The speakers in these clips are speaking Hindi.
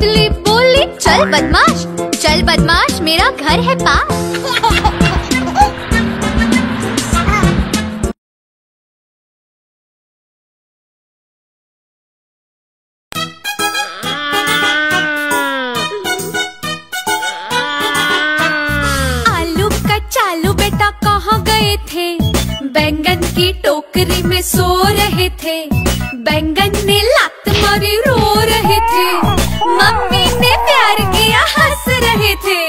तितली बोली, चल बदमाश मेरा घर है पास। बैंगन की टोकरी में सो रहे थे, बैंगन ने लात मारी रो रहे थे, मम्मी ने प्यार किया हंस रहे थे।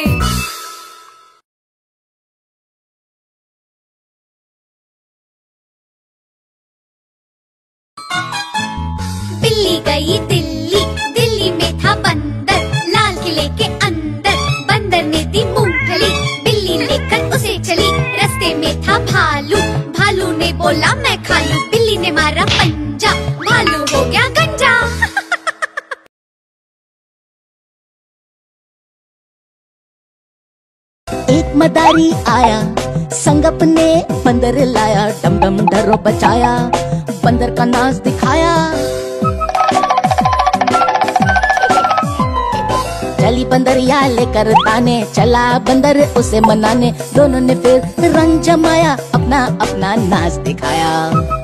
बिल्ली गई दिल्ली, दिल्ली में था बंदर, लाल किले के अंदर बंदर ने दी मूंगफली, बिल्ली लेकर उसे चली। रस्ते में था भालू, भालू ने बोला मैं खा लूं, बिल्ली ने मारा पंजा, भालू हो गया गंजा। एक मदारी आया, संग अपने बंदर लाया, डम डम डरो बचाया, बंदर का नाच दिखाया। चली बंदरिया लेकर ताने, चला बंदर उसे मनाने, दोनों ने फिर रंग जमाया, अपना अपना नाच दिखाया।